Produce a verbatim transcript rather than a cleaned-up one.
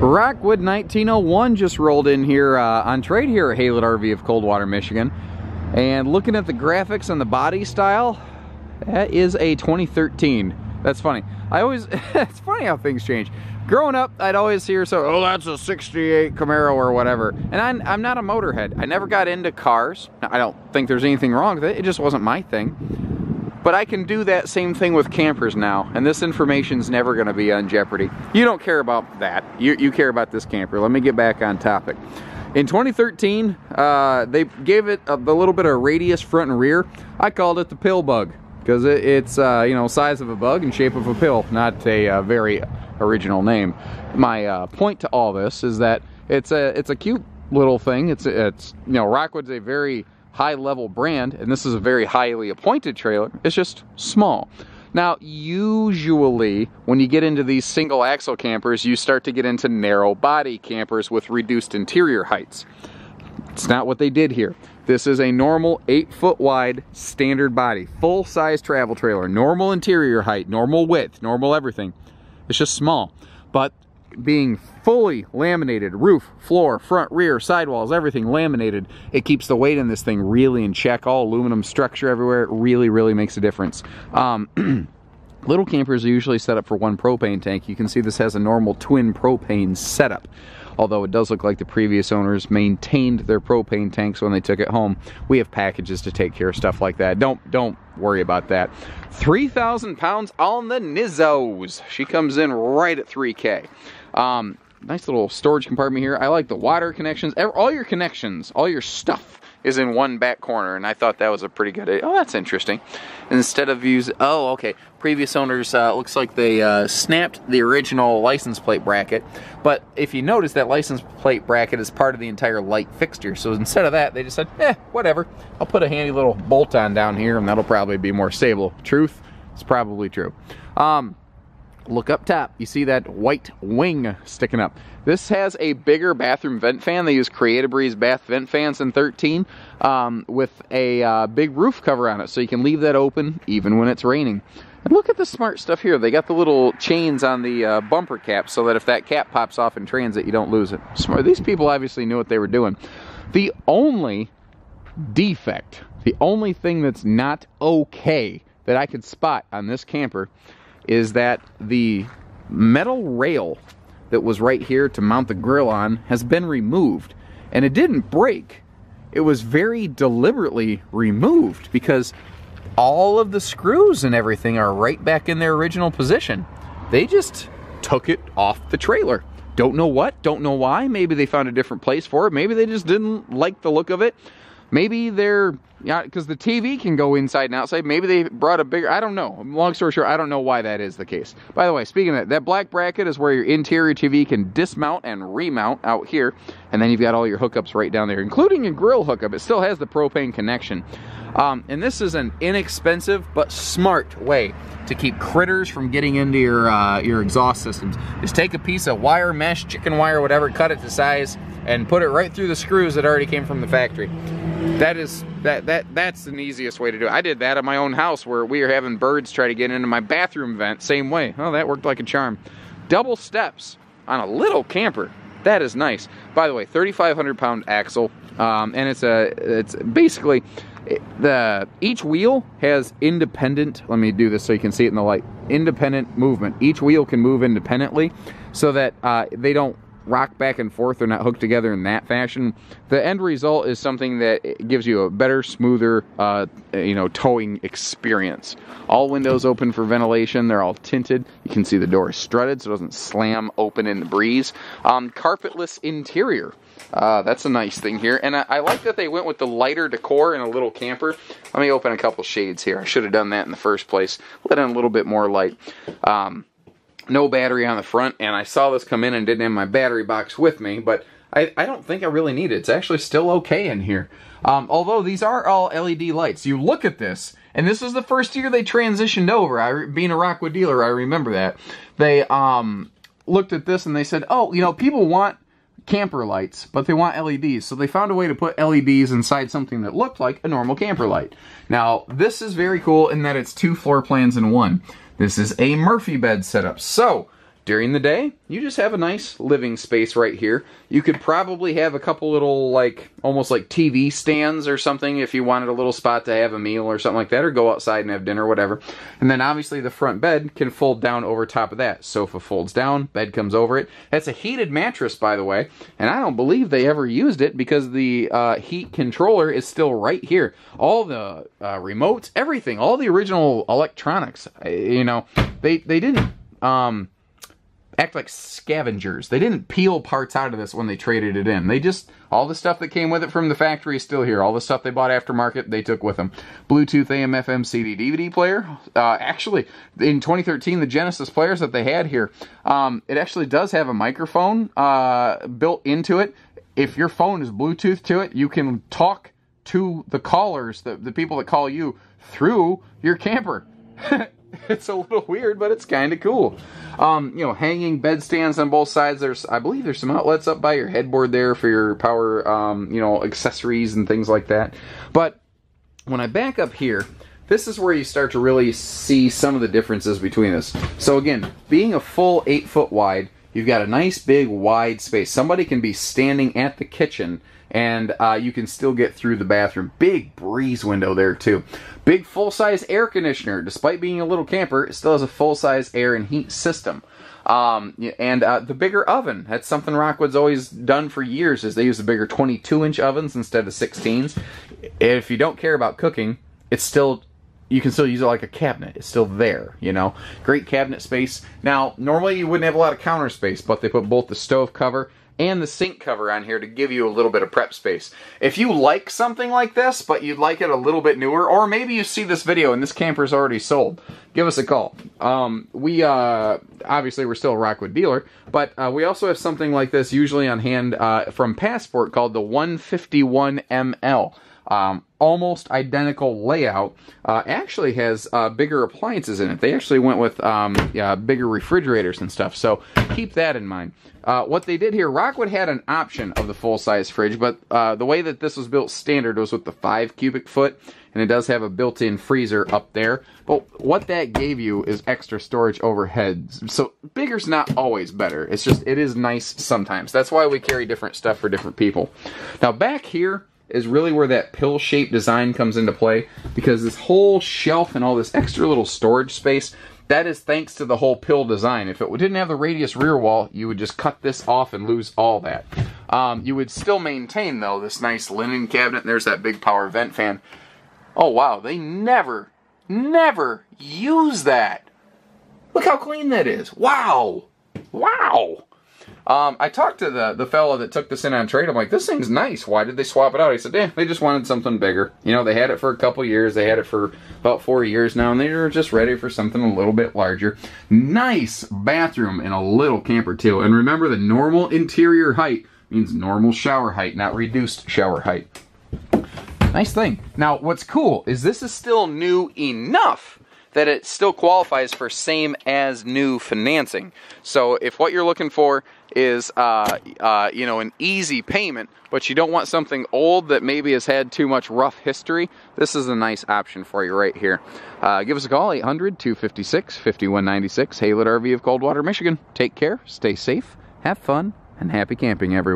Rockwood nineteen oh one just rolled in here uh, on trade here at Haylett R V of Coldwater, Michigan. And looking at the graphics and the body style, that is a twenty thirteen. That's funny. I always, it's funny how things change. Growing up, I'd always hear, so, oh, that's a sixty-eight Camaro or whatever. And I'm, I'm not a motorhead. I never got into cars. I don't think there's anything wrong with it. It just wasn't my thing. But I can do that same thing with campers now. And this information's never going to be on jeopardy. You don't care about that. You, you care about this camper. Let me get back on topic. In twenty thirteen, uh, they gave it a, a little bit of radius front and rear. I called it the pill bug. Because it, it's, uh, you know, size of a bug and shape of a pill, not a uh, very original name. My uh, point to all this is that it's a it's a cute little thing. It's, it's you know, Rockwood's a very high-level brand, and this is a very highly appointed trailer. It's just small. Now, usually, when you get into these single-axle campers, you start to get into narrow-body campers with reduced interior heights. It's not what they did here. This is a normal eight foot wide standard body, full size travel trailer, normal interior height, normal width, normal everything. It's just small. But being fully laminated, roof, floor, front, rear, sidewalls, everything laminated, it keeps the weight in this thing really in check. All aluminum structure everywhere. It really, really makes a difference. Um, little campers are usually set up for one propane tank. You can see this has a normal twin propane setup. Although it does look like the previous owners maintained their propane tanks when they took it home. We have packages to take care of stuff like that. Don't don't worry about that. three thousand pounds on the Nizzos. She comes in right at three K. Um, nice little storage compartment here. I like the water connections. All your connections, all your stuff is in one back corner, and I thought that was a pretty good idea. Oh, that's interesting. Instead of use, oh, okay. Previous owners, uh, looks like they uh, snapped the original license plate bracket, but if you notice, that license plate bracket is part of the entire light fixture. So instead of that, they just said, eh, whatever. I'll put a handy little bolt on down here, and that'll probably be more stable. Truth, it's probably true. Um, Look up top, you see that white wing sticking up. This has a bigger bathroom vent fan. They use Create a Breeze bath vent fans in thirteen um, with a uh, big roof cover on it, so you can leave that open even when it's raining. And look at the smart stuff here. They got the little chains on the uh, bumper cap so that if that cap pops off in transit, you don't lose it. Smart. These people obviously knew what they were doing. The only defect, the only thing that's not okay that I could spot on this camper is that the metal rail that was right here to mount the grill on has been removed. And it didn't break. It was very deliberately removed because all of the screws and everything are right back in their original position. They just took it off the trailer. Don't know what, don't know why. Maybe they found a different place for it. Maybe they just didn't like the look of it. Maybe they're, yeah, because the T V can go inside and outside. Maybe they brought a bigger, I don't know. Long story short, I don't know why that is the case. By the way, speaking of that, that black bracket is where your interior T V can dismount and remount out here. And then you've got all your hookups right down there, including your grill hookup. It still has the propane connection. Um, and this is an inexpensive but smart way to keep critters from getting into your, uh, your exhaust systems. Just take a piece of wire mesh, chicken wire, whatever, cut it to size, and put it right through the screws that already came from the factory. That is that that that's an easiest way to do it. I did that at my own house where we are having birds try to get into my bathroom vent. Same way. Oh, that worked like a charm. Double steps on a little camper. That is nice. By the way, thirty-five hundred pound axle, um, and it's a it's basically it, the each wheel has independent. Let me do this so you can see it in the light. Independent movement. Each wheel can move independently, so that uh, they don't rock back and forth. They're not hooked together in that fashion. The end result is something that gives you a better, smoother, uh, you know, towing experience. All windows open for ventilation. They're all tinted. You can see the door is strutted so it doesn't slam open in the breeze. Um, carpetless interior. Uh, that's a nice thing here. And I, I like that they went with the lighter decor in a little camper. Let me open a couple shades here. I should have done that in the first place. Let in a little bit more light. Um, No battery on the front, and I saw this come in and didn't have my battery box with me, but I, I don't think I really need it. It's actually still okay in here. Um, although these are all L E D lights. You look at this, and this is the first year they transitioned over. I, being a Rockwood dealer, I remember that. They um, looked at this and they said, oh, you know, people want camper lights, but they want L E Ds. So they found a way to put L E Ds inside something that looked like a normal camper light. Now, this is very cool in that it's two floor plans in one. This is a Murphy bed setup. So, During the day, you just have a nice living space right here. You could probably have a couple little, like, almost like T V stands or something if you wanted a little spot to have a meal or something like that, or go outside and have dinner or whatever. And then obviously the front bed can fold down over top of that. Sofa folds down, bed comes over it. That's a heated mattress, by the way, and I don't believe they ever used it because the uh, heat controller is still right here. All the uh, remotes, everything, all the original electronics, you know, they, they didn't... Um, act like scavengers. They didn't peel parts out of this when they traded it in. They just, all the stuff that came with it from the factory is still here. All the stuff they bought aftermarket, they took with them. Bluetooth, A M, F M, C D, D V D player. Uh, actually, in twenty thirteen, the Genesis players that they had here, um, it actually does have a microphone uh, built into it. If your phone is Bluetooth to it, you can talk to the callers, the, the people that call you, through your camper. It's a little weird, but it's kind of cool. Um, you know, hanging bedstands on both sides. There's, I believe there's some outlets up by your headboard there for your power, um, you know, accessories and things like that. But when I back up here, this is where you start to really see some of the differences between this. So again, being a full eight foot wide, you've got a nice big wide space. Somebody can be standing at the kitchen and uh, you can still get through the bathroom. Big breeze window there too. Big full-size air conditioner. Despite being a little camper, it still has a full-size air and heat system. Um, and uh, the bigger oven. That's something Rockwood's always done for years, is they use the bigger twenty-two inch ovens instead of sixteens. If you don't care about cooking, it's still... you can still use it like a cabinet. It's still there, you know. Great cabinet space. Now, normally you wouldn't have a lot of counter space, but they put both the stove cover and the sink cover on here to give you a little bit of prep space. If you like something like this, but you'd like it a little bit newer, or maybe you see this video and this camper's already sold, give us a call. Um, we, uh, obviously we're still a Rockwood dealer, but uh, we also have something like this usually on hand uh, from Passport called the one fifty-one M L. Um, almost identical layout, uh, actually has uh, bigger appliances in it. They actually went with um, yeah, bigger refrigerators and stuff, so keep that in mind. Uh, what they did here, Rockwood had an option of the full-size fridge, but uh, the way that this was built standard was with the five cubic foot, and it does have a built-in freezer up there. But what that gave you is extra storage overhead. So bigger's not always better. It's just, it is nice sometimes. That's why we carry different stuff for different people. Now back here is really where that pill-shaped design comes into play, because this whole shelf and all this extra little storage space, that is thanks to the whole pill design. If it didn't have the radius rear wall, you would just cut this off and lose all that. Um, you would still maintain, though, this nice linen cabinet. There's that big power vent fan. Oh, wow, they never, never use that. Look how clean that is. Wow. Wow. Um, I talked to the, the fellow that took this in on trade. I'm like, this thing's nice. Why did they swap it out? He said, damn, they just wanted something bigger. You know, they had it for a couple years. They had it for about four years now, and they were just ready for something a little bit larger. Nice bathroom in a little camper, too. And remember, the normal interior height means normal shower height, not reduced shower height. Nice thing. Now, what's cool is this is still new enough that it still qualifies for same as new financing. So if what you're looking for is uh, uh, you know, an easy payment, but you don't want something old that maybe has had too much rough history, this is a nice option for you right here. Uh, give us a call, eight hundred, two five six, five one nine six, Haylett R V of Coldwater, Michigan. Take care, stay safe, have fun, and happy camping, everyone.